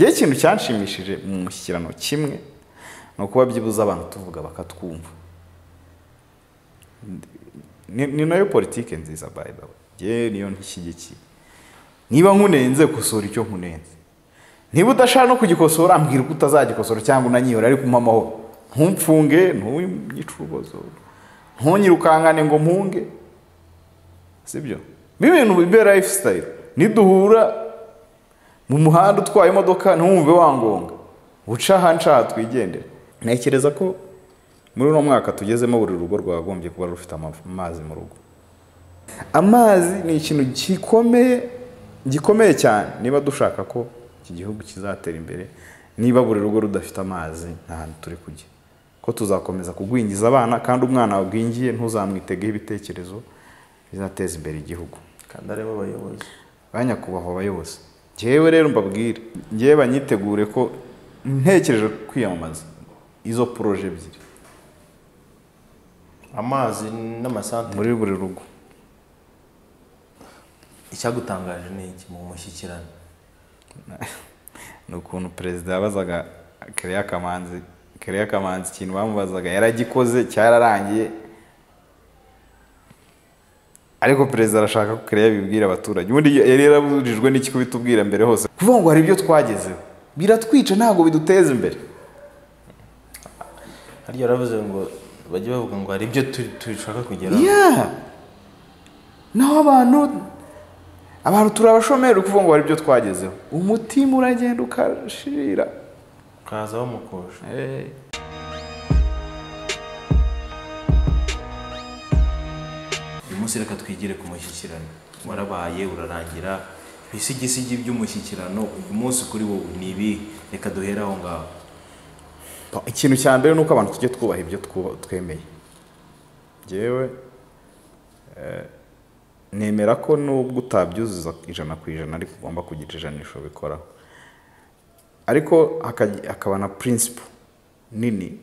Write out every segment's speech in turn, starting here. Igihe ikintu cyanshimishije mu mushyikirano kimwe no kuba byibuza abantu tuvuga bakatwumva. Ni nayo politike nziza by the way. Je niyo ntishyigiki. Niba nkunenze gusora icyo nkunenze. Niba udashaka no kugikosora ambwira uko utazagikosora cyangwa unanyiyora ari kumamaho. Ntumfunge ntunyicurubozo. Ntunyirukangane ngo mpunge. Sibyo. Bibintu bibera lifestyle. Niduhura mu muhanda utwaye imodoka ntumve wangonga uca hanca twigendera. Ntekereza ko muri uno mwaka tugezemo buri rugo rwagombye kuba rufite amazi mu rugo. Amazi ni ikintu gikomeye cyane niba dushaka ko iki gihugu kizatera imbere. Niba buri rugo rudafite amazi ntahantu turi kujya, ko tuzakomeza kugwingiza abana, kandi umwana wabwingiye ntuzamwitegeho ibitekerezo bizateza imbere igihugu. Kandi areba abayobozi banyakubahwa abayobozi, jewe rero mbabwire, ngiye banyitegure ko ntekereje kwiyamamaza izo proje ebyiri, amazi n'amasantere muri buri rugo. Icyagutangaje ni iki mu mushyikirano? Nukuntu president abazaga Kamanzi ikintu bamubazaga yaragikoze cyararangiye, ariko president arashaka ko Kareya bibwira abaturage. Ubundi yari yarabujijwe n'iki kubitubwira mbere hose, kuvuga ngo hari ibyo twagezeho biratwica ntago biduteza imbere. Hari yaravuze ngo bajye bavuga ngo hari ibyo turishaka kugeraho. Naho abantu turabashomera kuvuga ngo hari ibyo twagezeho, umutima uragenda ukashira ukazaho mukosha. Umunsi reka twigire ku mushyikirano warabaye urarangira, bisigisigi by'umushyikirano uyu munsi kuri wowe ni ibi, reka duhera aho ngaho. Ikintu cya mbere nuko abantu tujye twubaha ibyo twemeye. Jewe nemera ko nubwo utabyuzuza 100% ariko ugomba kugira ijanisho bikoraho, ariko akaba na principle nini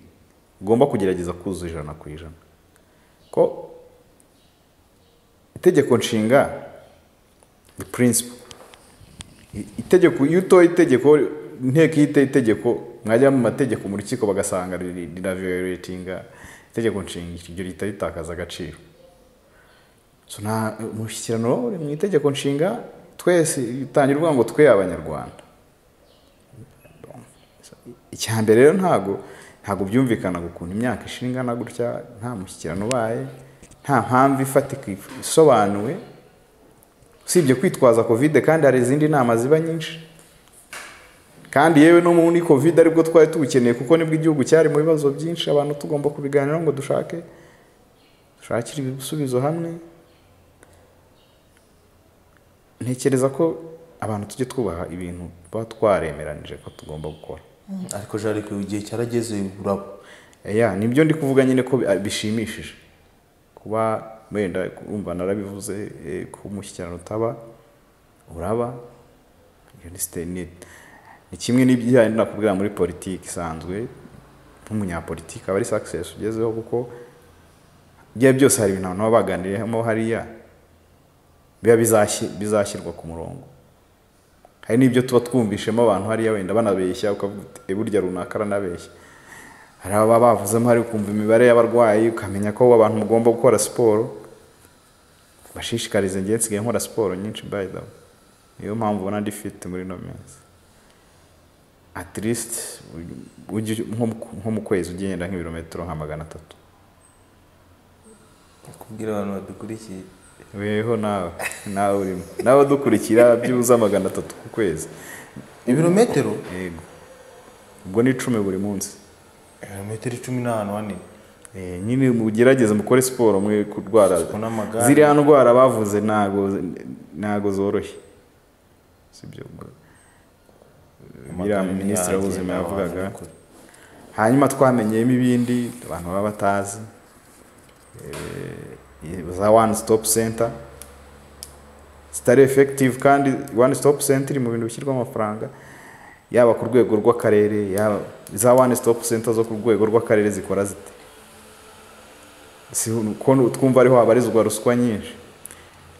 ugomba kugerageza kuzuza 100%. Ko itegeko nshinga the principle, itegeko yuto itegeko nteke yite itegeko mwajya mu mategeko muri kiko bagasanga riraviolatinga itegeko nshinga, ibyo ritakaza agaciro. So na mushyikirano mu itegeko nshinga twese utangirwa ngo twe abanyarwanda. Icyambere rero ntago byumvikana gukunta imyaka ishingana gutya nta mushyikirano baye, nta mpamvu ifatika isobanuwe usibye kwitwaza COVID. Kandi hari izindi nama ziba nyinshi, kandi yewe no muri COVID aribwo twari tubukeneye, kuko nibwo igihugu cyari mu bibazo byinshi abantu tugomba kubiganiraho ngo dushakire ibisubizo hamwe. Ntekereza ko abantu tujye twubaha ibintu batwaremeranije ko tugomba gukora, ariko jari ku gihe cyarageze urabo. Nibyo ndi kuvuga nyine ko bishimishije kuba wenda umva narabivuze ku mushyikirano utaba uraba. Ni kimwe n'ibyo nakubwira muri politiki isanzwe, n'umunyapolitiki aba ari success ugezeho, kuko bya byose hari ibintu abantu babaganiriyemo hariya biba bizashyirwa ku murongo. Hari n'ibyo tuba twumvishemo abantu hariya wenda banabeshya ukavuga burya runaka aranabeshya. Hari ababa bavuzemo hari kumva imibare y'abarwayi ukamenya ko abantu mugomba gukora siporo, bashishikarize ngiye nsigaye nkora siporo nyinshi by the way. Niyo mpamvu ubona ndi fit muri no minsi. At least nko mu kwezi ugenda nk'ibirometero nka 300. Kubwira abantu badukurikiye weho nawe urimo nawe dukurikira byibuza 300 ku kwezi. Ibirometero? Yego. Ubwo ni 10 buri munsi. Metero 10 n'ahantu hanini. Nyine mugerageze mukore siporo mwe kurwara. Ziriya ndwara bavuze nago zoroshye. Sibyo. Mira ministre w'ubuzima yavugaga. Hanyuma twamenyeyemo ibindi abantu baba batazi. Za one stop center. Stari effective, kandi one stop center mu bintu bishyirwa amafaranga. Yaba ku rwego rw'akarere, yaba za one stop center zo ku rwego rw'akarere zikora zite. Si uko twumva ariho habarizwa ruswa nyinshi.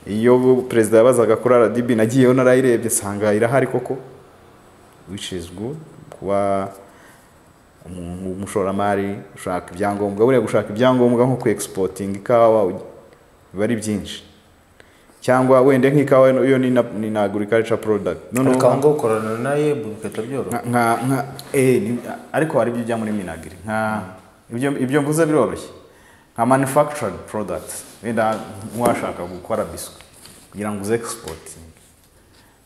Iyo president yabazaga kuri RDB nagiyeyo narayirebye sanga irahari koko. which is good kuba umushoramari ushaka ibyangombwa buriya gushaka ibyangombwa nko ku exporting ikawa bari byinshi cyangwa wende nk'ikawa yo ni na agriculture product none ukango korana naye buketa byoro nka ariko hari byo bya muri minagiri nka ibyo mvuze biroroshye nka manufactured product wenda mwashaka gukora biscuit kugira ngo exporting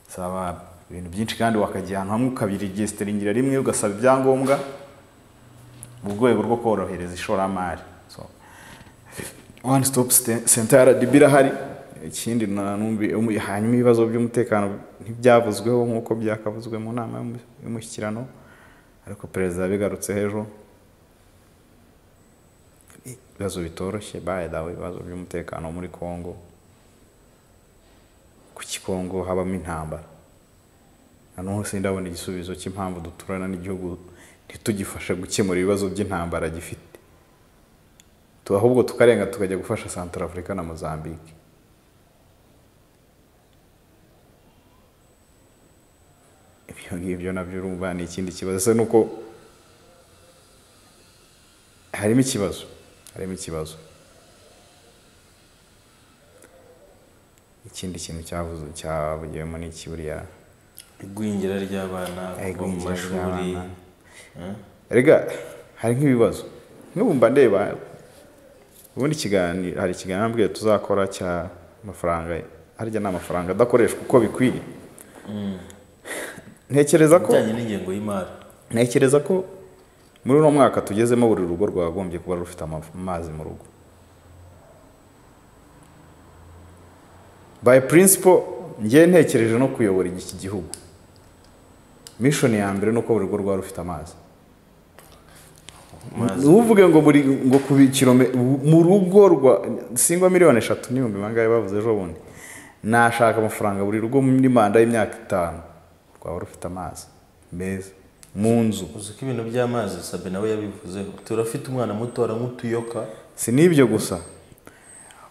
saba ibintu byinshi kandi wakajyana hamwe kabiri registeringira rimwe ugasaba ibyangombwa mu rwego rwo korohereza ishoramari so one stop center dibira hari ikindi numbi hanyuma ibibazo by'umutekano ntibyavuzweho nkuko byakavuzwe mu nama y'umushyikirano ariko perezida bigarutse hejo ibibazo bitoroshye by the way ibibazo by'umutekano muri Kongo ku Kongo habamo intambara nano se ndabona igisubizo cy'impamvu duturana n'igihugu ntitugifasha gukemura ibibazo by'intambara gifite ahubwo tukarenga tukajya gufasha Centrafrica na Mozambique ibyo nabyo urumva ni ikindi kibazo se nuko harimo ikibazo ikindi kintu cyavuze cyabugiyemo ni kiburiya igwingira ry'abana mu mashuri rega hari nk'ibibazo n'ubumba ndeba ubundi kiganiro hari kiganambwe tuzakora cya amafaranga harya na amafaranga adakoreshwa uko bikwiye Ntekereza ko muri uno mwaka tugezemo buri rugo rwagombye kuba rufite amazi mu rugo. By principle ngiye ntekereje no kuyobora iki gihugu. Mission ya mbere nuko buri rugo rwa rufite amazi. Uvuge ngo muri ngo kubikirome mu rugo rwa singwa miliyoni 3 n'ibihumbi mangaye bavuze ejo bundi. Nashaka amafaranga buri rugo muri manda y'imyaka 5. Kwa rufite amazi meza munzu uzi ko ibintu by'amazi sabe nawe yabivuzeho turafite umwana muto aramutuyoka si nibyo gusa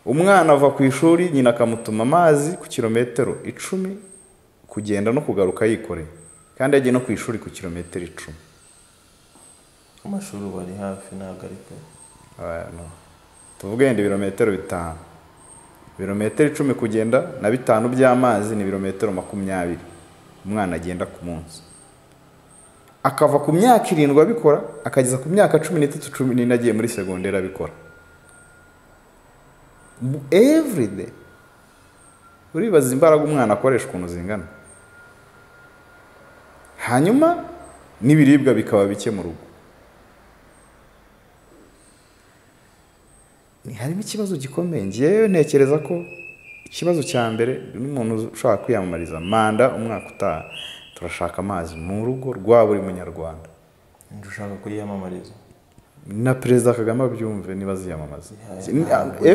umwana ava ku ishuri nyina akamutuma amazi ku kilometero 10 kugenda no kugaruka yikore kandi ajye no ku ishuri ku kilometero 10 amashuri bari hafi naga ariko no tuvuge ndi birometero 5 birometero 10 kugenda na 5 by'amazi ni birometero 20 umwana agenda ku munsi akava ku myaka 7 abikora akageza ku myaka 13 14 agiye muri secondaire abikora every day uribaza imbaraga umwana akoresha ukuntu zingana hanyuma n'ibiribwa bikaba bike mu rugo ni harimo ikibazo gikomeye ngiye ntekereza ko ikibazo cya mbere ni umuntu ushaka kwiyamamariza manda umwaka utaha turashaka amazi mu rugo rwa buri munyarwanda ndushaka kwiyamamariza na perezida Kagame byumve nibaziyamamaza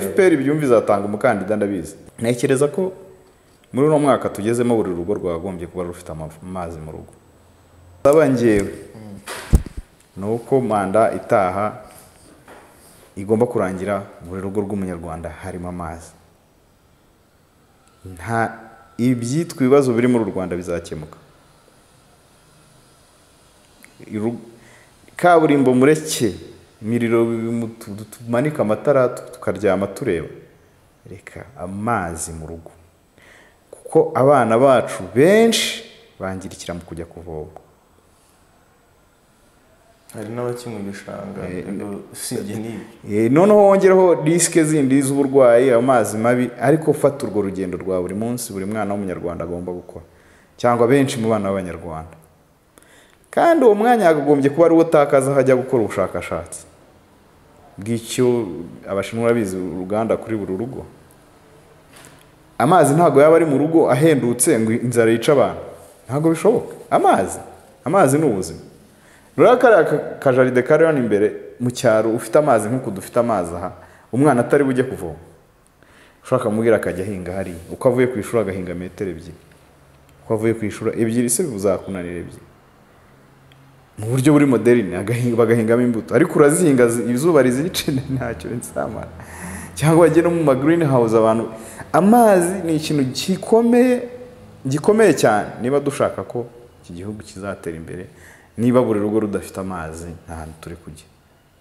FPR byumve izatanga umukandida ndabizi ntekereza ko muri uno mwaka tugezemo buri rugo rwagombye kuba rufite amazi mu rugo abangewe nuko manda itaha igomba kurangira buri rugo rw'umunyarwanda harimo amazi nta ibyitwa ibibazo biri mu Rwanda bizakemuka kaburimbo mureke miriro tumanika amatara tukaryama tureba reka amazi mu rugo kuko abana bacu benshi bangirikira mu kujya kuvoma hari n'abakimwe bishanga singe nibi noneho wongereho riske zindi z'uburwayi amazi mabi ariko fata urwo rugendo rwa buri munsi buri mwana w'umunyarwanda agomba gukora cyangwa benshi mu bana b'abanyarwanda kandi uwo mwanya yakagombye kuba ari utakaza hajya gukora ubushakashatsi bw'icyo abashinwa bizi uruganda kuri buri rugo amazi ntago yaba ari mu rugo ahendutse ngo inzara yica abantu ntago bishoboka amazi ni ubuzima Rurakara kajaride kariyoni imbere mu cyaro ufite amazi nkuko dufite amazi aha umwana atari bujye kuvoma ushaka mugira akajya hinga hari uko avuye ku ishuri agahinga metero 2 uko avuye ku ishuri ebyiri se bizakunanira 2 mu buryo buri moderne agahinga bagahingamo imbuto ariko urazihinga izuba rizice ntacyo nsamara cyangwa bagene mu green house abantu amazi ni ikintu gikomeye cyane niba dushaka ko iki gihugu kizatera imbere niba buri rugo rudafite amazi ntahantu turi kujya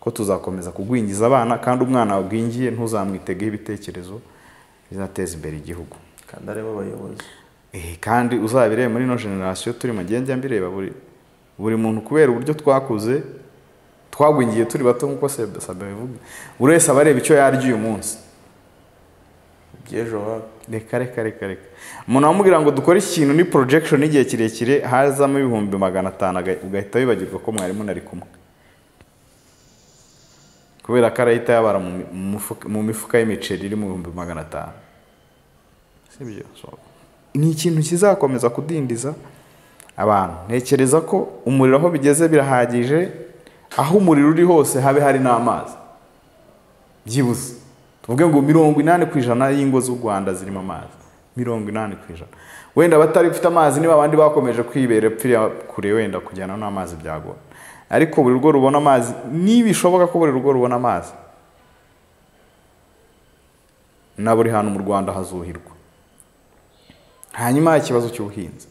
ko tuzakomeza kugwingiza abana kandi umwana wagwingiye ntuzamwitegeho ibitekerezo bizateza imbere igihugu kandi areba abayobozi kandi uzabire muri no generation turi magende ambireba buri muntu kubera uburyo twakuze twagwingiye turi bato nkuko Sabe bivuga urese abareba icyo yarya uyu munsi byejo reka umuntu amubwira ngo dukore ikintu ni projection igihe kirekire hazamo 1500 ugahita wibagirwa ko mwarimu nari kumwe kubera karayita yabara mu mifuka y'imiceri iri mu 1500 sibyo ni ikintu kizakomeza kudindiza abantu ntekereza ko umuriro aho bigeze birahagije aho umuriro uri hose habe hari n'amazi byibuze tuvuge ngo 80% y'ingo z'u Rwanda zirimo amazi 80% wenda batari bifite amazi niba abandi bakomeje kwibera kure wenda kujyana n'amazi byagora ariko buri rugo rubona amazi nibishoboka ko buri rugo rubona amazi na buri hantu mu Rwanda hazuhirwa hanyuma ikibazo cy'ubuhinzi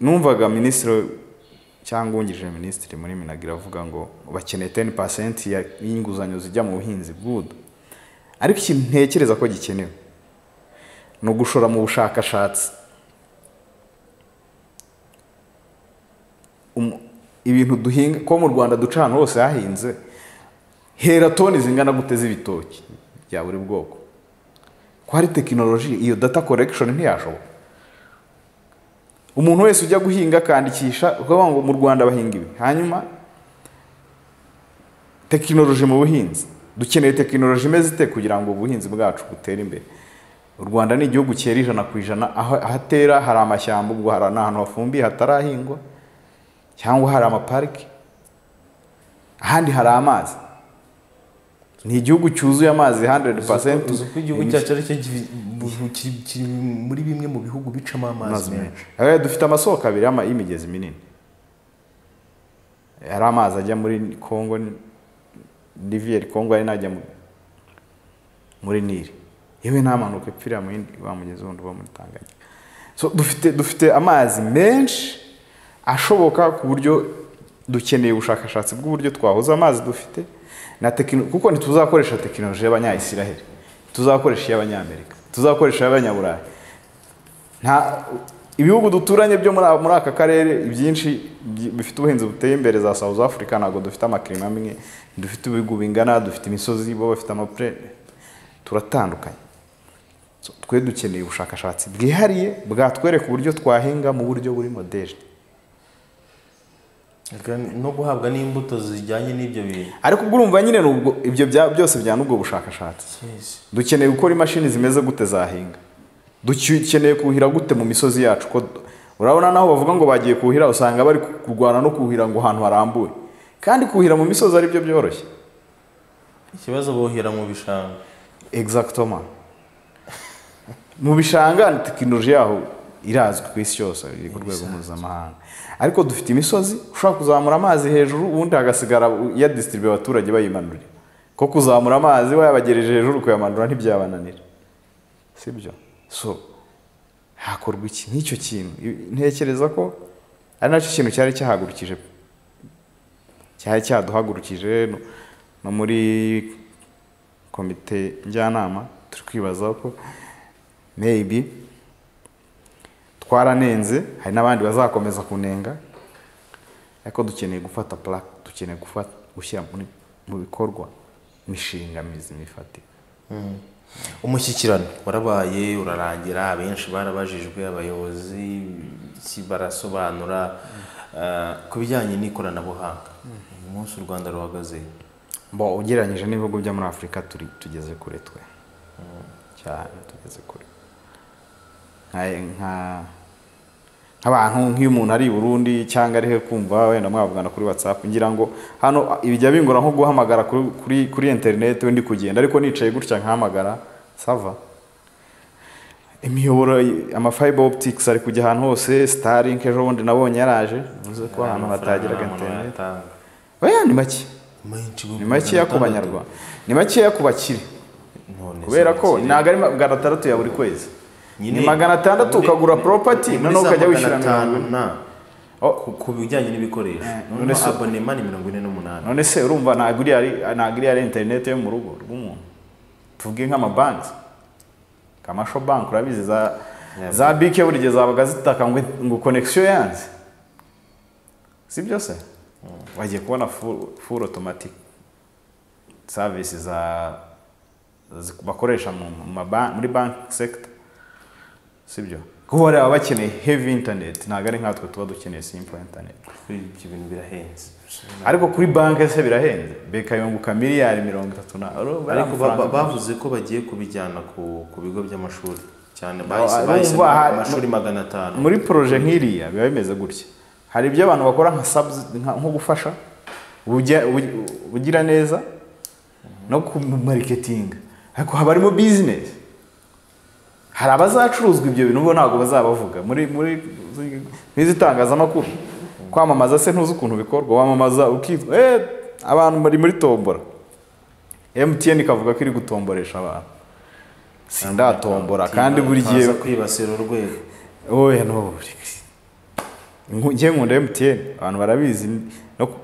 numvaga ministre cyangwa ungije ministre muri Minagira avuga ngo bakeneye 10% y'inguzanyo zijya mu buhinzi bw'udu ariko ikintu ntekereza ko gikenewe no gushora mu bushakashatsi ibintu duhinga ko mu Rwanda ducana hose yahinze hera toni zingana guteze ibitoki bya buri bwoko kwari technology iyo data collection ntiyashoboka umuntu wese ujya guhinga kandikisha ngo mu Rwanda bahinga ibi hanyuma technology mu buhinzi dukeneye technology meze ite kugira ngo ubuhinzi bwacu butere imbere u Rwanda ni igihugu cyera 100% aho hatera hari amashyamba ubwo hari n'ahantu hafumbiye hatarahingwa cyangwa hari amaparike ahandi hari amazi ni igihugu cyuzuye amazi 100% uko igihugu cyacu kiri muri bimwe mu bihugu bicamo amazi menshi dufite amasoko abiri y'imigezi minini hari amazi ajya muri Kongo Rivière Kongo ari najya muri Nile yewe ntamanuka epfira mu yindi wa mugezi wundi wa muri Tanganyika so dufite amazi menshi ashoboka ku buryo dukeneye ubushakashatsi bw'uburyo twahoza amazi dufite na tekino kuko ntituzakoresha technology y'abanyayisiraheli tuzakoresha y'abanyamerika tuzakoresha y'abanyaburayi nta ibihugu duturanye byo muri aka karere byinshi bifite ubuhinzi buteye imbere za South Africa nago dufite amaklima amwe dufite ibihugu bingana dufite imisozi bo bafite amapre turatandukanye so twe dukeneye ubushakashatsi bwihariye bwatwereka uburyo twahinga mu buryo buri modeli no guhabwa n'imbuto zijyanye n'ibyo bintu ariko urumva nyine nubwo ibyo byose byana ubwo bushakashatsi dukeneye gukora imashini zimeze gute zahinga dukeneye kuhira gute mu misozi yacu ko urabona naho bavuga ngo bagiye kuhira usanga bari kurwana no kuhira ngo ahantu harambuye kandi kuhira mu misozi ari byo byoroshye ikibazo bohira mu bishanga exactement mu bishanga tekinoloji yaho irazwi ku isi yose iri ku rwego mpuzamahanga ariko dufite imisozi ushaka kuzamura amazi hejuru ubundi hagasigara ya distribute abaturage bayimanurira ko kuzamura amazi wayabagereje hejuru kuyamanura ntibyabananira sibyo so hakorwa iki n'icyo kintu ntekereza ko ari nacyo kintu cyari cyahagurukije cyari cyaduhagurukije no muri komite njyanama turi kwibaza ko maybe twaranenze hari nabandi bazakomeza kunenga ariko dukeneye gufata plaque dukeneye gufata gushyira mu bikorwa mishinga mizi mifati umushyikirano warabaye urarangira abenshi barabajijwe abayobozi barasobanura kubijyanye n'ikoranabuhanga umunsi u Rwanda ruhagaze bo ugereranyije n'ibihugu bya muri Afrika tugeze kure twe cyane tugeze kure abantu nk'iyo umuntu ari i Burundi cyangwa arihe kumva wenda mwavugana kuri WhatsApp ngira ngo hano ibijya bingora nko guhamagara kuri internet wendi kugenda ariko nicaye gutya nkahamagara sava imiyoboro ama fiber optics ari kujya ahantu hose Starlink ejo bundi nabonye yaraje bivuze ko ahantu batagiraga internet oya ni make ya kubanyarwanda ni make ya kubakire kubera ko ntago ari 600 ya buri kwezi ni magana atandatu ukagura property none ukajya wishyura ku bijyanye n'ibikoresho none abonnement ni 48 none se urumva nagiriya internet yo mu rugo rw'umuntu tuvuge nka mabanki kamasho bank urabizi za bike burigeza bagazitaka ngo connection yanze si byose wagiye kubona full automatic services za bakoresha muri bank sector sibyo kuba ari abakeneye heavy internet naga ari nkatwe tuba dukeneye simple internet ibintu birahenze ariko kuri bank se birahenze beka yunguka miliyari 30 ariko bavuze ko bagiye kubijyana ku bigo by'amashuri cyane bahise amashuri 500 muri projet nk'iriya biba bimeze gutya hari ibyo abantu bakora nka nko gufasha ugira neza no ku marketing ariko haba arimo business hari abazacuruzwa ibyo bintu ngo ntago bazabavuga muri n'izitangazamakuru kwamamaza se ntuzi ukuntu bikorwa wamamaza ukitwa abantu bari muri tombora MTN kavuga ko iri gutomboresha abantu sindatombora kandi buri giye kwibasira urwego oya no ngiye nkunda MTN abantu barabizi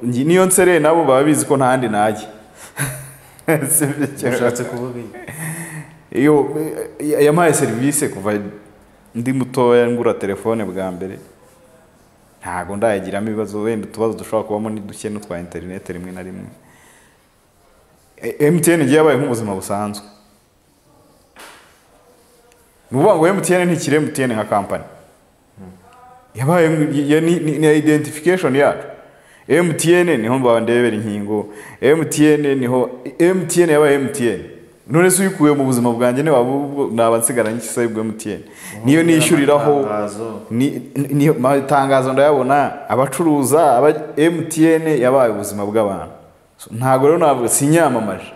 niyo nsere nabo babizi ko ntandi najye bishatse kuvuga iyo yamaye service kuva ndi mutoya ngura telefone bwa mbere ntago ndayagiramo ibibazo wenda tubazo dushaka kubamo ni dukene twa internet rimwe na rimwe MTN yabaye nk'ubuzima busanzwe nuba ngo MTN ntikire MTN nka company yabaye ni identification yacu MTN niho mbandebera inkingo MTN niho MTN yabaye MTN none se uyikuye mu buzima bwanjye ne wabo nabansigara n'ikisa bwo MTN niyo nishyuriraho ni matangazo ndayabona abacuruza aba MTN yabaye ubuzima bw'abantu ntago rero navuga sinyamamaje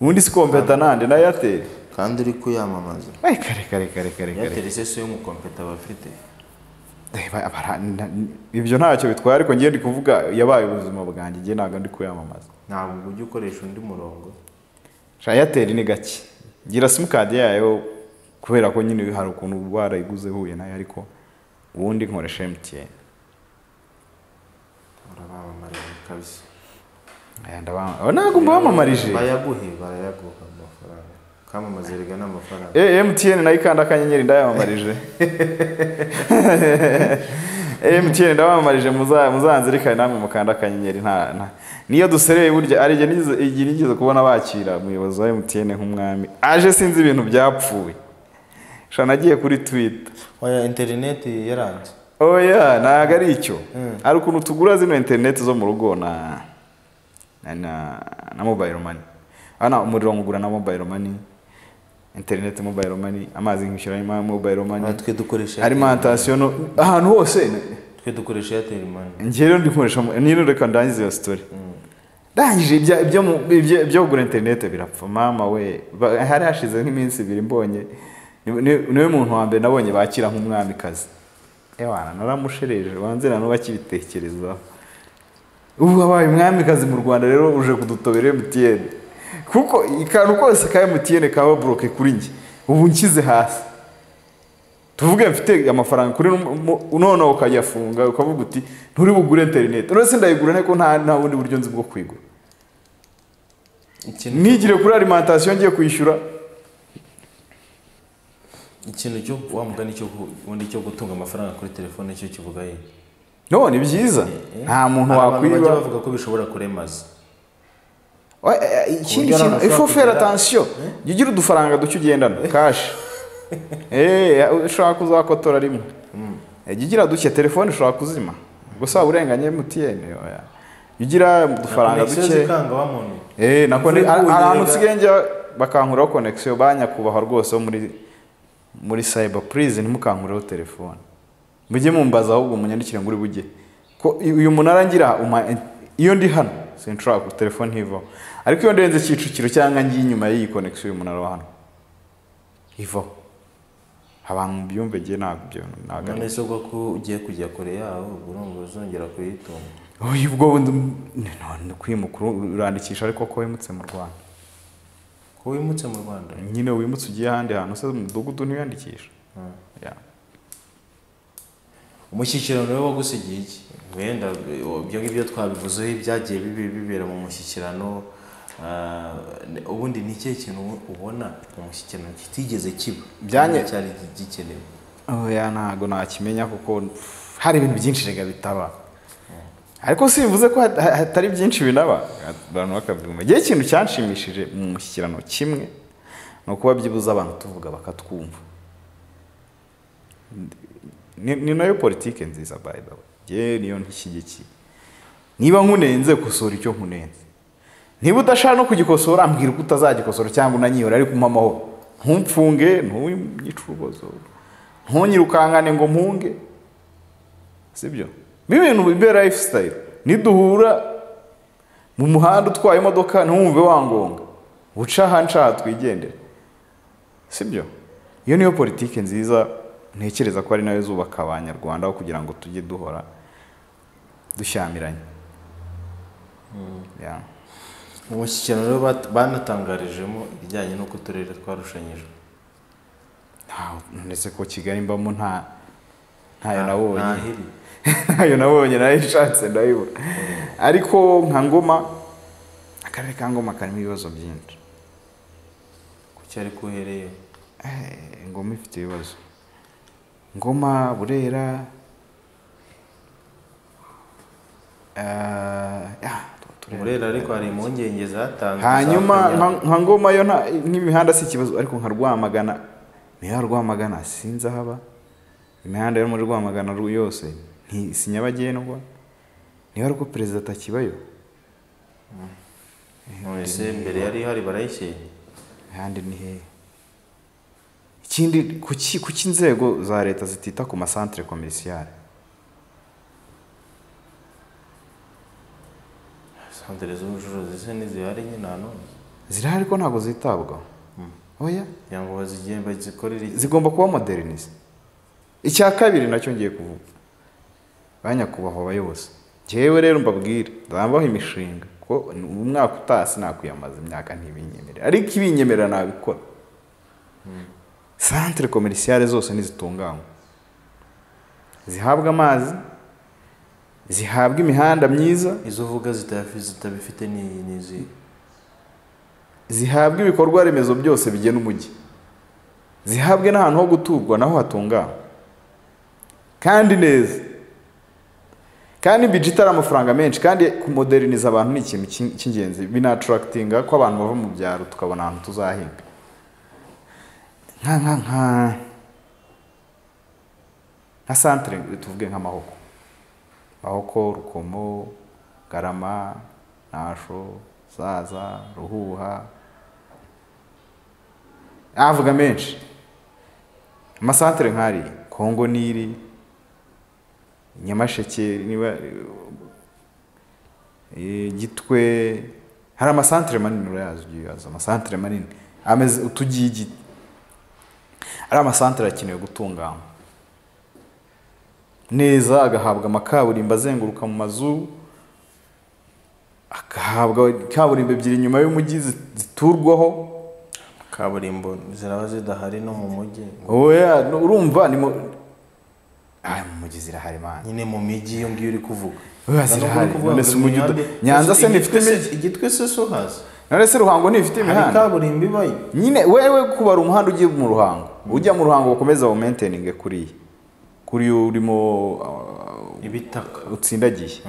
ubundi sikompeta nande na Airtel kandi uri kuyamamaza kare Airtel se yo mu kompeta bafite ibyo ntacyo bitwaye ariko ngiye ndi kuvuga yabaye ubuzima bwanjye ngiye naga ndi kuyamamaza ntabwo ujye ukoresha undi murongo Airtel ni gake ngira sim card yayo kubera ko nyine hari ukuntu barayiguze huye nayo ariko ubundi nkoresha MTN urabamamaza kazi aya ndabamamaza nago mbamamarije bayaguhe barayaguha amafaranga kama mazerega n'amafaranga MTN nayikanda kanyenyeri ndayamamarije MTN ndabamamarije muzanzirikane namwe mukanda kanyenyeri nta niyo dusereye burya arije nigeze kubona bakira umuyobozi wa MTN nk'umwami aje sinzi ibintu byapfuye shanagiye kuri Twitter oya internet yaranze oya naga ari icyo ari ukuntu tugura zino internet zo mu rugo na mobile money ana umuriro ngura na mobile money internet mobile money amazi nkishiramo mobile money twe dukoresha alimentation ahantu hose twe dukoresha Airtel money ngero ndikoresha nino reka ndangize yo story ndangije ibyo gura internet birapfa mama we hari hashize nk'iminsi ibiri mbonye niwe muntu wa mbere nabonye bakira nk'umwami kazi ewana naramushereje wanzira no bakibitekereza ubu abaye umwami kazi mu Rwanda rero uje kudutobera MTN kuko ikantu kose ka MTN kaba bloke kuri nge ubu nkize hasi tuvuge mfite amafaranga kuri none ukayafunga ukavuga uti nturi bugure internet rose ndayigura nako nta wundi buryo nzi bwo kwigura nigire kuri alimentation ngiye kwishyura ikintu cyo wamugana cyo wundi cyo gutunga amafaranga kuri telefone cyo kivuga ye none byiza nta muntu wakwiba bavuga ko bishobora kuremaza ikindi kintu ifo faire attention yigira udufaranga ducyo ugendana cash ushaka kuzakotora rimwe yigira ducye telefone ushaka kuzima gusa urenganye MTN yigira udufaranga ducye nako ahantu tsigenge bakankuraho connection banya kubaho rwose muri cyber prison mukankuraho telefone mujye mumbaza ahubwo munyandikire nguri bujye ko uyu munara ngira iyo ndi hano central ku telefone hivo ariko iyo ndenze cyicukiro cyangwa ngi inyuma y'iyi connection y'umunara wa hano hivo abantu byumve giye nabyo naga none so ko ugiye kujya kore yaho burungu uzongera kuyitunga oyi ubwo none kwimukuru urandikisha ariko ko wimutse mu Rwanda nyine wimutse ugiye handi hano se mu dugudu ntiyandikisha Yeah. Mu cyiciro rero wo gusigije wenda byo ngibyo twabivuzeho ibyagiye bibera mu mushyikirano ubundi ni cye kintu ubona mu mushyikirano kitigeze kiba byanye cyari gikenewe oya ntago nakimenya kuko hari ibintu byinshi rega bitaba ariko sivuze ko hatari byinshi binaba abantu bakabyuma gihe kintu cyanshimishije mu mushyikirano kimwe no kuba byibuza abantu tuvuga bakatwumva ni nayo politike nziza by the way je niyo ntishyigiki niba nkunenze gusora icyo nkunenze niba udashaka no kugikosora ambwira ko utazagikosora cyangwa unanyiyora ari kumamaho ntumfunge ntuyicubozo ntunyirukangane ngo mpunge sibyo bibintu bibera lifestyle niduhura mu muhanda utwaye imodoka ntumve wangonga uca hanca twigendera sibyo iyo niyo politike nziza ntekereza ko ari nayo zubaka abanyarwanda aho kugira ngo tujye duhora dushyamiranye mu mushyikirano rero banatangarijemo ibijyanye n'uko uturere twarushanyijwe ndetse ko Kigali mbamo ntayo nabonye nayo chance ndayibona ariko nka Ngoma akarere ka Ngoma karimo ibibazo byinshi kuki ari kuhereye Ngoma ifite ibibazo Ngoma Burera Burera ariko ari impungenge zatanzwe hanyuma nka Ngoma yo n'imihanda si kibazo ariko nka Rwamagana niyo Rwamagana sinza haba imihanda yo muri Rwamagana yose nti sinyabagendwa niyo ariko perezida takibayo none mbere yari hari barayishye hande ni he Kindi kuki inzego za leta zitita ku masantre commercial Santre z'ubucuruzi se n'izihari nyine none zirahari ko ntago zitabwa Oya yango bazigemba zikorera zigomba kuba modernize Icya kabiri nacyo ngiye kuvuga Banyakubaho bayose Jewe rero mbabwire ndambaho imishinga ko umwaka utasi nakuyamaza imyaka ntibinyemerera ariko ibinyemerera nabikora Santre commercial zose nizitunganywa zihabwa amazi zihabwa imihanda myiza izo vuga zitabifite ni zihabwa ibikorwa remezo byose bigena umujyi zihabwe n'ahantu ho guturwa naho hatunganywa kandi neza kandi budgetary amafaranga menshi kandi kumoderniza abantu ni ikintu cy'ingenzi binattractinga ko abantu bava mu byaro tukabona ahantu tuzahinga nka santre tuvuge nka mahoko Rukomo Garama Nasho Zaza Ruhuha avuga menshi amasantre nkari Kongo Nili Nyamasheke niba Gitwe hari amasantre manini urayazi amasantre manini ameze utugigi ari amasantre akenewe gutunganywa neza agahabwa amakaburimbo azenguruka mu mazu agahabwa kaburimbo ebyiri nyuma y'umujyi ziturwaho kaburimbo ziraba zidahari no mu mujyi oya urumva ni mu mujyi zirahari man nyine mu migi yo ngiyo uri kuvuga oya zirahari ndetse umujyi Nyanza se nifite igitwe seso haza narese Ruhango nifite imihanda kaburimbo ibaye nyine wewe kubara umuhanda ugiye mu Ruhango ujya mu Ruhango ukomeza wo maintaining kuri urimo ibitaka utsindagiye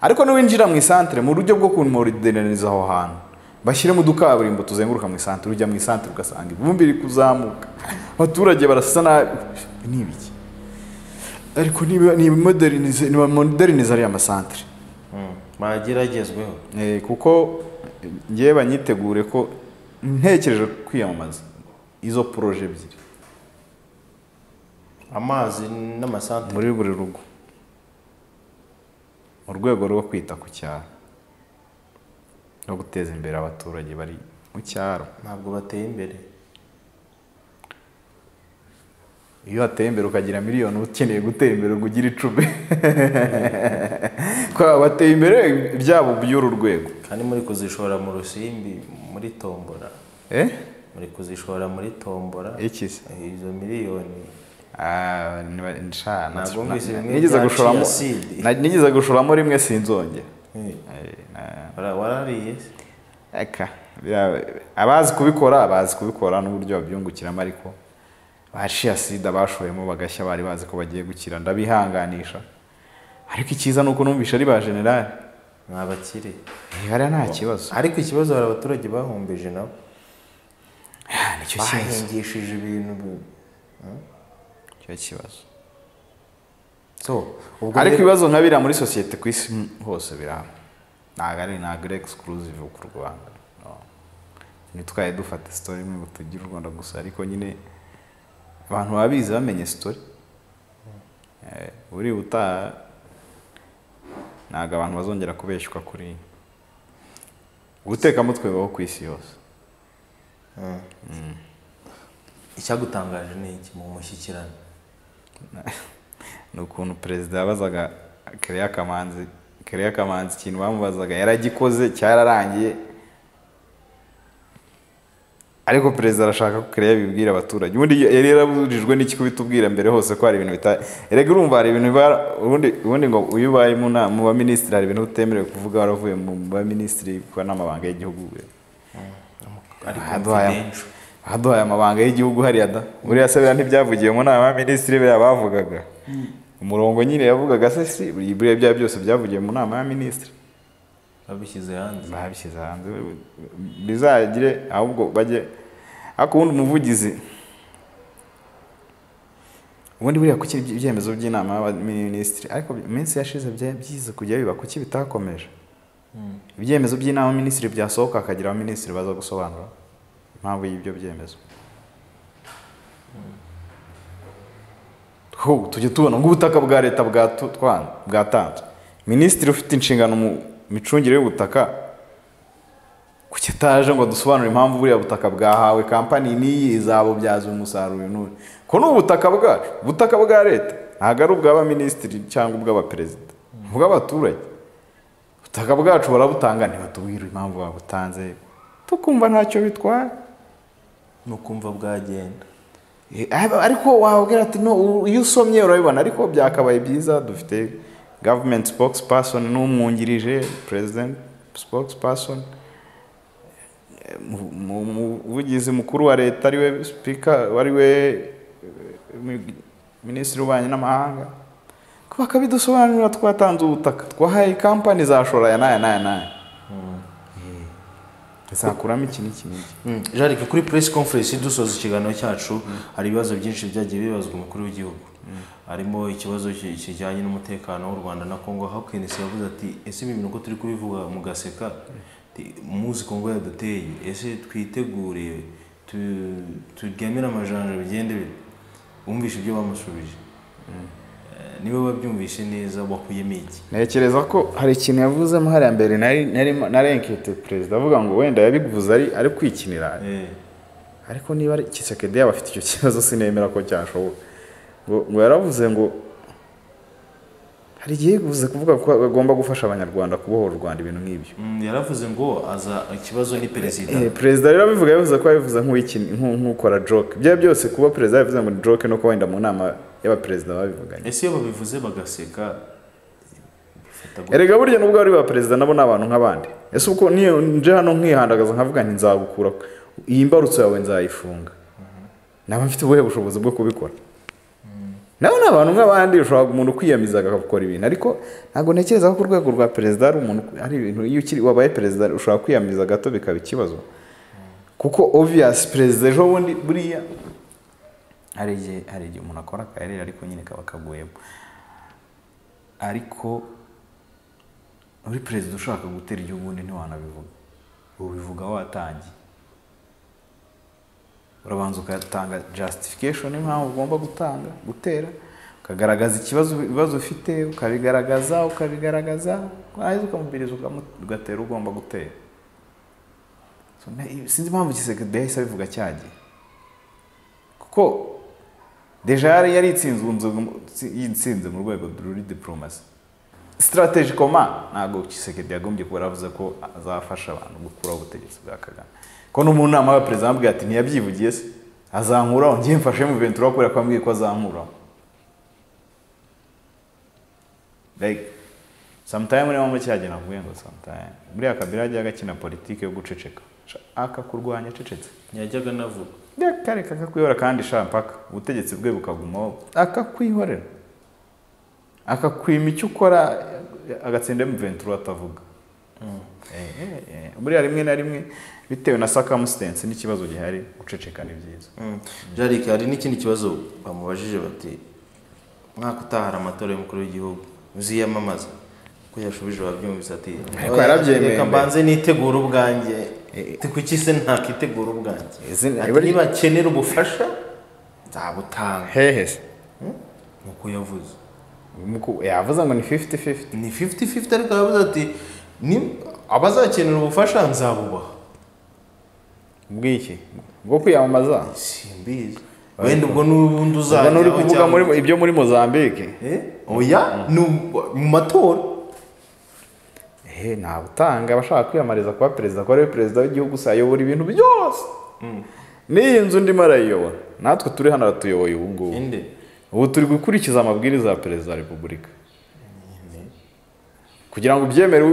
ariko no winjira mu isantre mu rujyo bwo kuntu modernize aho hantu bashyire mu dukaburimbo tuzenguruka mu isantre ujya mu isantre ugasanga ibumbi iri kuzamuka abaturage barasana nibiki ariko niba ni modernize ni modernize ari amasantre bageragezweho kuko ngiye banyitegure ko ntekereje kwiyamamaza izo proje ebyiri amazi n'amasantre muri buri rugo mu rwego rwo kwita ku cyaro no guteza imbere abaturage bari mu cyaro ntabwo bateye imbere iyo ateye imbere ukagira miliyoni ukeneye gutera imbere ugira icumi ko bateye imbere byabo by'uru rwego kandi muri kuzishora mu rusimbi muri tombora muri kuzishora muri tombora ikize izo miliyoni nshana nigeze gushoramo rimwe sinzongera warariye aka abazi kubikora n'uburyo babyungukiramo ariko bashiya sida bashoyemo bagashya bari bazi ko bagiye gukira ndabihanganisha ariko ikiza nuko numvisha ari ba general nabakire hariya nta kibazo ariko ikibazo hari abaturage bahombeje nabo nicyo cyangishije ibintu cyo kibazo so ariko ibibazo nkabira muri societe kwisi hose biramo naga ari na great exclusive ku Rwanda ni twaye dufata story imwe tugira u Rwanda gusa ariko nyine abantu babizi bamenye story uri uta naga abantu bazongera kubeshwa kuri guteka mutwe baho kwisi yose icyagutangaje n'iki mu mushyikirano n'ukuntu president abazaga Kamanzi kintu bamubazaga yaragikoze cyararangiye ariko president arashaka ko Kamanzi bibwira abaturage ubundi yari yarabujijwe n'iki kubitubwira mbere hose ko ari ibintu bita erega urumva ari ibintu ubundi ngo uyubaye mu nama mu baministri ari ibintu utemerewe kuvuga waravuye mu baministri kwa n'amabanga y'igihugu aduhaya amabanga y'igihugu hariyada uri yasabira ntibyavugiye mu nama y'abaminisitiri bavugaga umurongo nyine yavugaga se si ibyo bya byose byavugiye mu nama y'abaminisitiri babishyize hanze bizagire ahubwo bajye akundi umuvugizi ubundi buriya kuki ibyemezo by'inama y'abaminisitiri ariko iminsi yashize byiza kujya biba kuki bitakomeje ibyemezo by'inama y'abaminisitiri byasohoka akagira abaminisitiri baza gusobanura mpamvu y'ibyo byemezo tujye tubona ngo ubutaka bwa leta bwatanzwe minisitiri ufite inshingano mu micungire y'ubutaka kuki ataje ngo dusobanure impamvu buriya butaka bwahawe kampani n'iyi izabo byaza umusaruro n'uri ko n'ubutaka bwacu ubutaka bwa leta ntabwo ari ubw'abaminisitiri cyangwa ubw'abaperezida ubw'abaturage ubutaka bwacu barabutanga ntibatubwire impamvu babutanze tukumva ntacyo bitwara nukumva bwagenda ariko wabwira ati no iyo usomye urabibona ariko byakabaye byiza dufite government spokesperson n'umwungirije president spokesperson umuvugizi mukuru wa leta ariwe speaker ariwe minisitiri w'ububanyi n'amahanga bakabidusobanurira twatanze ubutaka twahaye company zashoraya naye Sakurami kiniki. Jarike kuri press conference dusoza ikiganiro cyacu hari ibibazo byinshi byagiye bibazwa umukuru w'igihugu. Harimo ikibazo kijyanye n'umutekano w'u Rwanda na Kongo Hawkins yavuze ati ese ibintu ko turi kubivuga mu gaseka muzi Kongo yaduteye ese twitegure tugamira amajanja bigende umvisha ibyo bamusubije. Niwe babyumvishe neza bakuyemiki narekereza ko hari ikintu yavuzemo hari ambere narenkete president avuga ngo wenda yabivuze ari kwikinira ariko niba Tshisekedi yabafite icyo kibazo sinemera ko cyashoboka ngo yaravuze ngo hari giye guvuze kuvuga ko agomba gufasha abanyarwanda kubohora u Rwanda ibintu nk'ibyo yaravuze ngo aza ikibazo ni president rero bivuga yavuze ko yavuze nk'ukora joke bya byose kuba president yavuze ngo joke no kwenda mu nama yaba president babivuganye ese yaba bivuze bagaseka erega buryo nubwo ari ba president nabo nabantu nk'abandi ese uko nje hano nkihandagaza nkavuga nti nzagukura iyi mbarutso yawe nzayifunga naba mfite ubuhe bushobozi bwo kubikora naho nabantu nk'abandi ushobora umuntu kwiyamizaga gukora ibintu ariko ntago ntekereza ko ku rwego rwa president umuntu ari ibintu iyo ukiri wabaye president ushobora kwiyamiza gato bikaba ikibazo kuko obvious president jo bundi buriya hari igihe umuntu akora akarere ariko nyine kabakaguyemo ariko uri perezida ushaka gutera igihugu ubundi ntiwanabivuga ubivuga watangiye urabanza ugatanga justification impamvu ugomba gutanga gutera ukagaragaza ibibazo ufite ukabigaragaza warangiza ukamubiriza ugatera ugomba gutera sinzi impamvu Tshisekedi yahise abivuga cyagiye kuko deja yari yari itsinzwe mu rwego rwa diplomasi strategy koma nago kisekedi yagombye kubaravuza ko azafasha abantu gukura ubutegetsi bwa Kagame ko n'umuntu amaba president bwa ati ntiyabyivugiye se azankura ngiye mfashe mu 23 kubera kwambwiye ko azankura like sometimes ni mama cyagena kuvuye ngo sometimes muri akabira ajya agakina politique yo guceceka akakurwanya cecetse yajyaga navuga ndakare kakwihora kandi shampaka ubutegetsi bwe bukagumaho akakwihorera akakwima icyo ukora agatsinda mu 23 atavuga muri rimwe na rimwe bitewe na circumstance n'ikibazo gihari guceceka ni byiza Jarick hari n'ikindi kibazo bamubajije bati mwaka utahara amatora y'umukuru w'igihugu uziyamamaza ko yashubije ababyumvise ati ko yarabyemeye reka mbanze nitegura ubwanjye kuki se ntakitegura ubwanjye niba akenera ubufasha nzabutanga hehe nuko yavuze yavuze ngo ni 50-50 ni 50-50 ariko yavuze ati abazakenera ubufasha nzabubaha bwiki bwo kwiyamamaza simbizi wenda ubwo n'ubundi uzajya n'uri kuvuga muri ibyo muri Mozambique oya mu matora ntabutanga abashaka kwiyamariza kuba perezida ko ari perezida w'igihugu sayobora ibintu byose n'iyi nzu ndimo arayiyobora natwe turi hano aratuyoboye ubu ngubu ubu turi gukurikiza amabwiriza ya perezida wa Repubulika kugira ngo byemere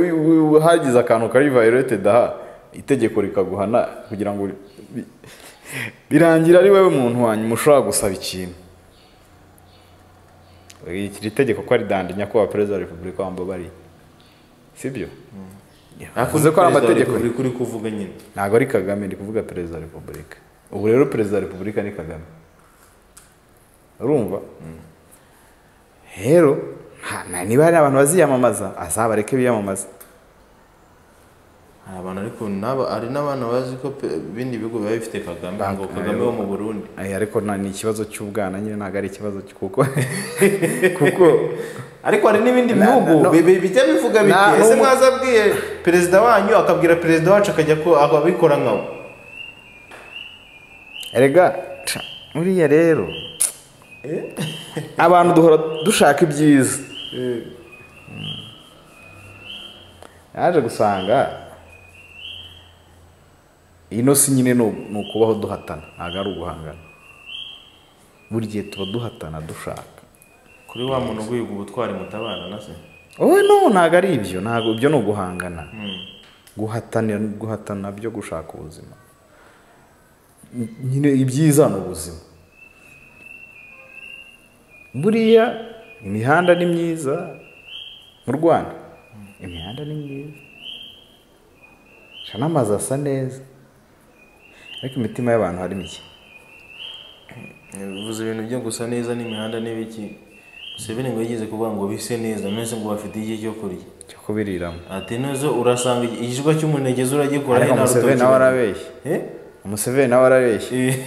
hagize akantu kari violated aha itegeko rikaguhana kugira ngo birangira ari wewe muntu wanyu mushobora gusaba ikintu iki itegeko ko ari dandinya ko perezida wa Repubulika wambabari sibyo akuze ko ari amategeko kuri kuvuga nyine ntago ari Kagame ndi kuvuga perezida wa Repubulika ubu rero perezida wa Repubulika ni Kagame urumva hero niba ari abantu baziyamamaza azabareke biyamamaza abantu ariko ari n'abantu bazi ko bindi bigo biba bifite Kagame ngo Kagame wo mu Burundi ariko ni ikibazo cy'ubwana nyine ntago ari ikibazo kuko ariko hari n'ibindi bihugu bijya bivuga biti ese mwazabwiye perezida wanyu akabwira perezida wacu akajya ko ababikora nkawe erega uriya rero abantu duhora dushaka ibyiza yaje gusanga ino si nyine nukubaho duhatana ntago ari uguhangana buri gihe tuba duhatana dushaka kuri wa muntu uguhiga ubutwari mutabana na se wowe ntago ari ibyo ntago ibyo ni uguhangana guhatana byo gushaka ubuzima nyine ibyiza ni ubuzima buriya imihanda ni myiza mu Rwanda imihanda ni myiza cyane amazi asa neza ariko imitima y'abantu hari mike bivuze ibintu byo gusa neza n'imihanda n'ibiki Museveni ngo yigeze kuvuga ngo bise neza none se ngo bafite igihe cyo kurya cyo kubiriramo ati nonezo urasanga igijwa cy'umunegeze uragikora ari na Museveni nawe arabeshye Museveni nawe arabeshye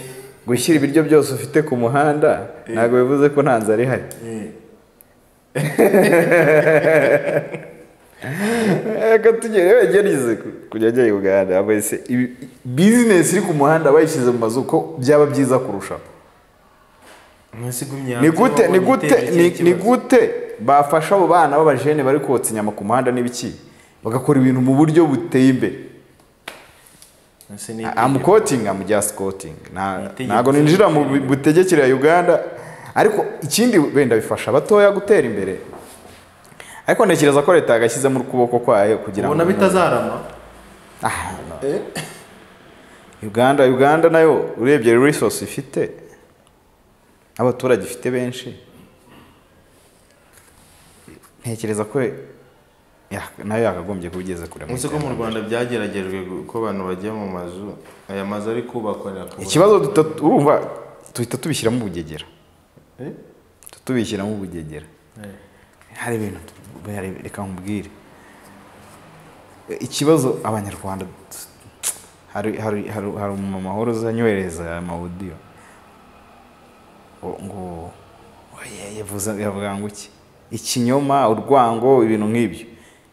gushyira ibiryo byose ufite ku muhanda ntago bivuze ko ntanze ari hari aka tugere bagerize kujya Uganda abese business iri ku muhanda bayishyize mu mazu ko byaba byiza kurusha ni gute bafasha abo bana b'abajene bari kotsa inyama ku muhanda n'ibiki bagakora ibintu mu buryo buteye imbere I'm just quoting ntago ninjira mu butegekira Uganda ariko ikindi wenda bifasha abatoya gutera imbere ariko ntekereza ko leta yagashyize mu kuboko kwayo kugira ngo ubona bitazarama Uganda nayo urebye resource ifite abaturage ifite benshi ntekereza ko nayo yakagombye kubigeza kure muzi ko mu Rwanda byageragejwe ko abantu bagiye mu mazu aya mazu ari kubakorera ikibazo urumva tuhita tubishyiramo ubugegera tubishyiramo ubugegera hari ibintu reka nkubwire ikibazo abanyarwanda hari umumama wari uzanyohereza aya mawudiyo ngo yavuga ngo iki ikinyoma urwango ibintu nk'ibyo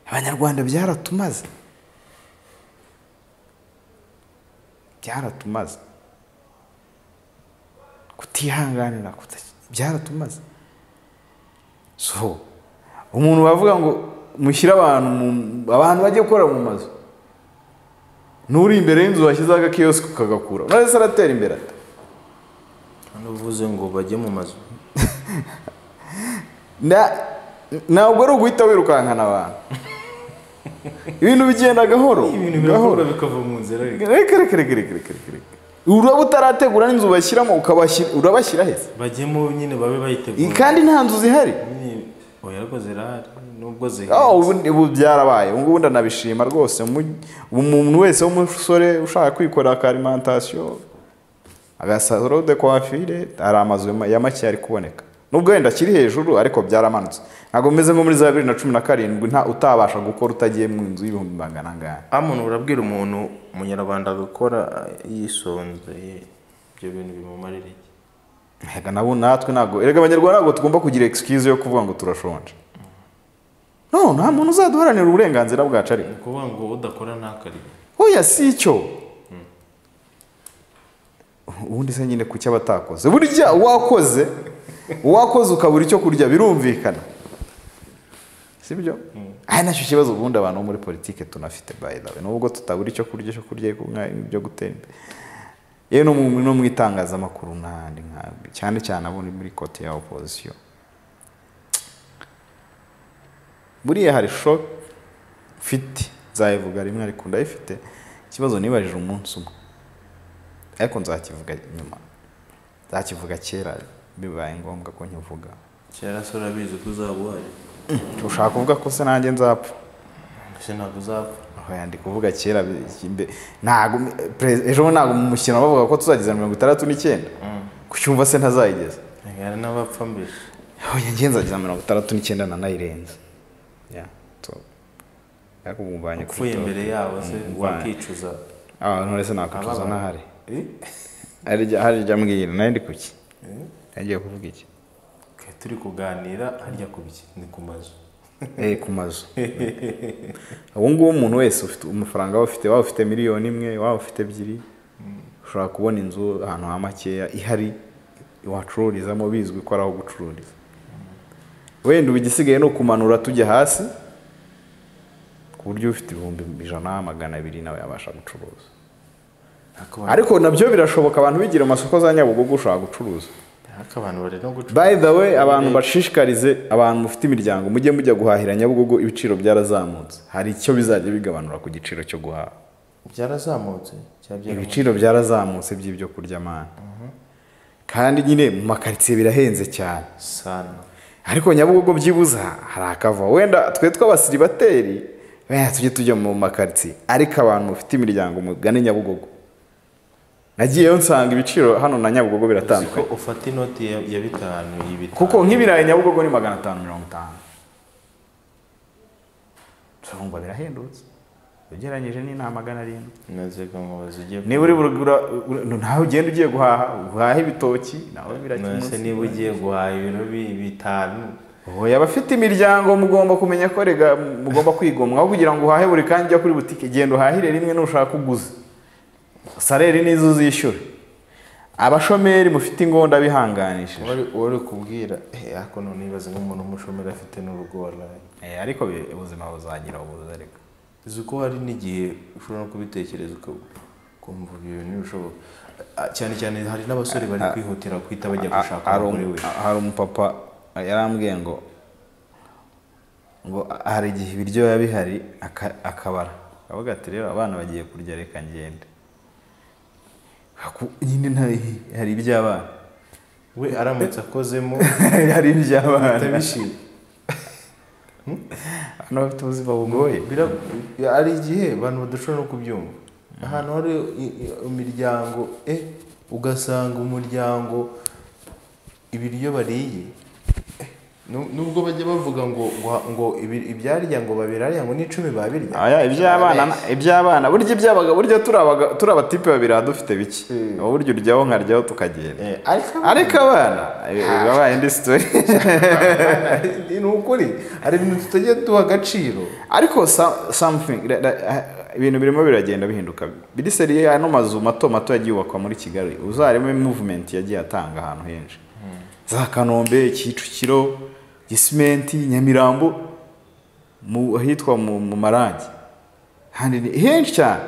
Abanyarwanda byaratumaze kutihanganira byaratumaze so umuntu wavuga ngo mushyira abantu abantu bagiye gukora mu mazu nuri imbere y'inzu washyizaga kiosk kagakura urase aratera imbere ata n'uvuze ngo bajye mu mazu na nabwo ari uguhita wirukankana abantu ibintu bigenda gahoro gahoro bikava mu nzira reka uraba utarategura n'inzu bashyiramo ukabashyira urabashyira heza bajyemo nyine babe bayitegura kandi nta nzu zihari oya rako zirahari nubwo zehe ubu byarabaye ubu bunda nabishima rwose umuntu wese w'umusore ushaka kwikora alimentation agasaro de coiffure ari amazu ya make ari kuboneka nubwo wenda kiri hejuru ariko byaramanutse ntago meze ngo muri za 2017 nta utabasha gukora utagiye mu nzu y'ibihumbi magana ngana amuntu urabwira umuntu umunyarwanda gukora yisonze ibyo bintu bimumarira iki hega nabo natwe nago erega abanyarwanda nago tugomba kugira excuse yo kuvuga ngo turashonje no nta muntu uzaduharanira uburenganzira bwacu ari kuvuga ngo udakora ntakari oya si cyo ubundi se nyine kucya batakoze burya wakoze wakoze ukabura icyo kurya birumvikana sibyo nacyo kibazo ubundi abantu muri politike tunafite by the way nubwo tutabura icyo kurya cyo kurya ibyo gutembe yewe no mu itangazamakuru n'andi nkabi cyane cyane abone muri kote ya opposition buriya hari shock fit zayivuga rimwe ariko ndayifite ikibazo nibajije umunsi umwe ariko nzakivuga nyuma nzakivuga kera bibaye ngombwa ko nyivuga cyera so rabizi kuzabuhari ushaka kuvuga ko se nanjye nzapfa se ntabwo uzapfa ahandi kuvuga kera ntago ejo ntago mumushyira bavuga ko tuzagiza 69 kucyumva se ntazayigeza yari nabapfa mbere oya ngenza giza 69 na nayirenza ya to yakubunganye kufuye imbere yabo se bakicuza none se nakucuza nahari hari jambwira nandi kuki agiye kuvuga iki ke turi kuganira harya kubiki ni kumazu kumazu uwo ngo umuntu wese ufite amafaranga ufite miliyoni imwe ufite ebyiri ushaka kubona inzu ahantu hamakeya ihari wacururizamo bizwi ko araho gucururiza wenda ubigisigaye no kumanura tujye hasi ku buryo ufite 1,200 nawe yabasha gucuruza ariko nabyo birashoboka abantu bigira amasoko za Nyabugogo ushaka gucuruza by the way abantu bashishikarize abantu mufite imiryango mujye mujya guhahira Nyabugogo ibiciro byarazamutse hari icyo bizaje bigabanura ku giciro cyo guhaha byarazamutse ibiciro byarazamutse by'ibyo kurya mana kandi nyine mu makaritsiye birahenze cyane sana ariko Nyabugogo byibuza hari akava wenda twe tw'abasiribateri baya tujye tujya mu makaritsiye ariko abantu mufite imiryango mugane Nyabugogo nagiye nsanga ibiciro hano na Nyabugogo biratandukanye ufata inoti ya 5 y'ibiti kuko nk'ibirayi Nyabugogo ni 550 tubumba birahendutse ugeranyije ni na 700 nazega mubaze ugiye ni buri burugura ntaho ugenda ugiye guhaha guhaha ibitoki naho birakimwe nse niba ugiye guhaha ibintu bitanu oya bafite imiryango mugomba kumenya ko rega mugomba kwigomwa kugira ngo uhahe buri kandi jya kuri butike genda uhahire rimwe n'ushaka kuguza sareri nizo zishyura abashomeri mufite ingonda bihanganishije wari kubwira ako none nibaze nk'umuntu umushomeri afite n'urugora ariko ubuzima buzagira ubuza reka izuko hari n'igihe ushobora no kubitekereza ukumva ibintu bishoboka cyane cyane hari n'abasore bari kwihutira kwita bajya gushaka umugore hari umupapa yarambwiye ngo hari igihe ibiryo yabihari akabara avuga ati rero abana bagiye kurya reka ngende nyine hari iby'abana we aramutse akozemo hari iby'abana tabishimye hano bafite ubuzima bugoye ari igihe abantu badushobora no kubyumva ahantu hari imiryango ugasanga umuryango ibiryo bariye nubwo bajya bavuga ngo ibyarya ngo babirarya ngo ni 10 babirya aya iby'abana buryo byabaga buryo turabatipe babira dufite biki aho buryo uryaho nkaryaho tukagenda ariko abana babaye indi story ni ukuri ari ibintu tutagiye duha agaciro ariko something ibintu birimo biragenda bihinduka biri seriye ano mazu mato yagiye ubakwa muri Kigali uzaremo movement yagiye atanga ahantu henshi za Kanombe Kicukiro Gisimenti Nyamirambo ahitwa mu marangi handi ni henshi cyane.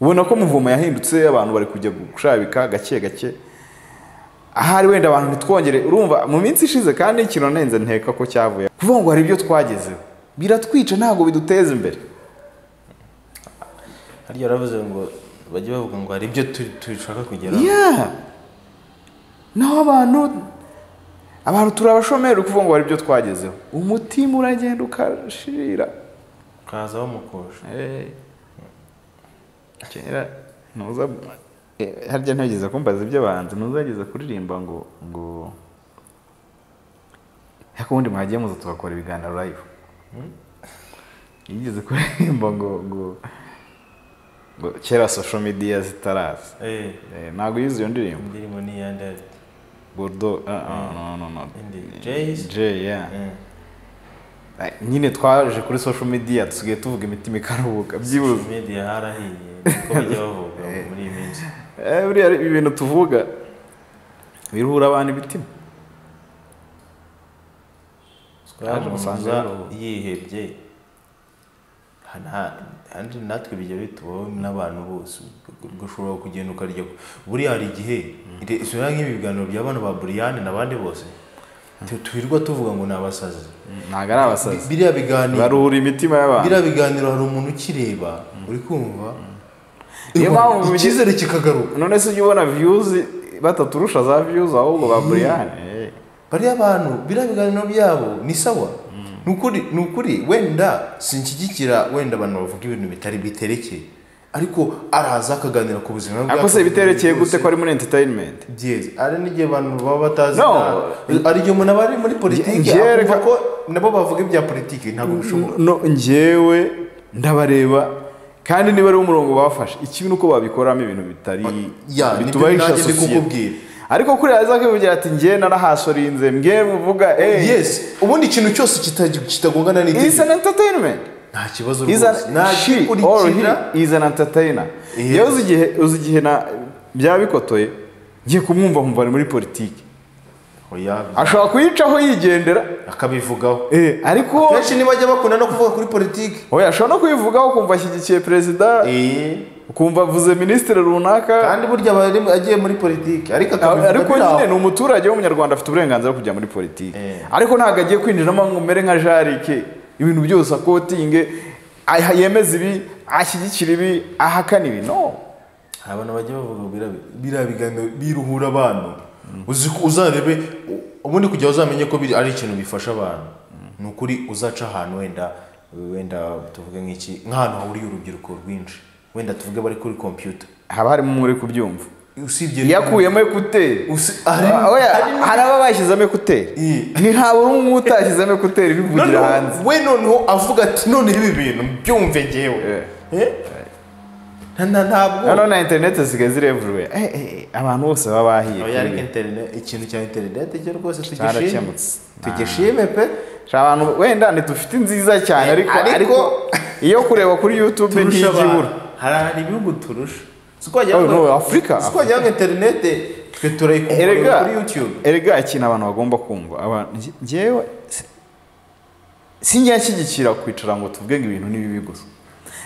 Ubona ko Muvoma yahindutse abantu bari kujya gushabika gake gake, ahari wenda abantu nitwongere. Urumva mu minsi ishize kandi ikintu nenze nteka ko cyavuye kuvuga ngo hari ibyo twagezeho biratwica, ntago biduteza imbere. Hariya ravuze ngo bajye bavuga ngo hari ibyo turishaka kugeraho. Naho abantu turabashomera kuvuga ngo hari ibyo twagezeho, umutima uragenda ukashira kazaho mukosha. Kera nuza harya ntageza kumbaza iby'abantu, nuzageza kuririmba ngo yakundi mwagiye muzo tugakora ibiganiro live. Yigeze kuririmba ngo kera social media zitaraza. Nago yizo ndirimbo. Ndirimbo ni yande. Bordeaux. No. Jay, yeah. Nyine twaje kuri social media dusigaye tuvuga imitima ikaruhuka byibuze. Social media harahiye ko byavuga muri iminsi. Buriya ibintu tuvuga biruhura abantu imitima. Twaje musanzaro yihebye. Handi natwe bijya bitubaho n'abantu bose gushobora kugenda ukarya. Buriya hari igihe isura nk'ibiganiro by'abantu ba Brian n'abandi bose twirwa tuvuga ngo nabasaza. Ntago ari abasaza. Biriya biganiro baruhura imitima y'abantu. Biriya biganiro hari umuntu ukireba uri kumva. Niyo mpamvu icyizere kikagaruka. None se ujya ubona views bataturusha za views ahubwo ba Brian. Bariya abantu biriya biganiro byabo ni sawa. Nukuri wenda sinshyigikira wenda abantu bavuga ibintu bitari biterekeye, ariko araza akaganira ku buzima bwa. Ako se biterekeye gute ko ari muri entertainment? Yes, ari nige abantu baba batazi. Ari yo muna bari muri politiki ko nabo bavuga ibya politiki ntabwo bishobora. No ngewe ndabareba kandi niba ari umurongo bafashe iki bintu ko babikoramo ibintu bitari bitubahisha sosiyete. Ariko kuri aza kivugira ati ngiye narahasorinze mbwe muvuga yes, ubundi ikintu cyose kitagongana n'indi is an entertainment. Nta kibazo rwose naje kurikira is an entertainer. Iyo uzigihe na byabikotoye ngiye kumwumva kumva muri politiki ashobora kuyicaho yigendera akabivugaho. Ariko kenshi nibajya bakunda no kuvuga kuri politiki, oya ashobora no kuyivugaho kumva ashyigikiye perezida, ukumva avuze ministre runaka, kandi burya bari agiye muri politiki. Ariko nyine ni umuturage w'umunyarwanda afite uburenganzira kujya muri politiki, ariko ntago agiye kwinjiramo umere nka jarike ibintu byose akotinge yemeza ibi ashyigikira ibi ahakana ibi. No, abana bagiye bavuga birabiganiro biruhura abantu. Uzarebe ubundi kujya uzamenye ko ari ikintu bifasha abantu. Nukuri uzaca ahantu wenda tuvuge nk'iki nk'ahantu hahuriye urubyiruko rwinshi, wenda tuvuge bari kuri computer haba hari mu muri kubyumva usibye yakuyemo ekuteri. Hari ababashizamo ekuteri ni nta burungu utashizamo ekuteri bivugira hanze we noneho avuga ati none ibi bintu byumve ngewe. Ntabwo na internet zigeze everywhere. Abantu bose babahiye. Oya ariko internet ikintu cya internet cyo rwose tugishime pe. Abantu wenda ntidufite nziza cyane ariko iyo kureba kuri YouTube n'igihura. Hari ibihugu turusha. No, Africa. Sikwaje internet twe turayikora kuri YouTube. Erega ikintu abantu bagomba kumva. Ngewe sinjyashyigikira kwicara ngo tuvuge ibintu n'ibibi gusa.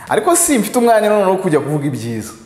Ariko simfite umwanya none no kujya kuvuga ibyiza.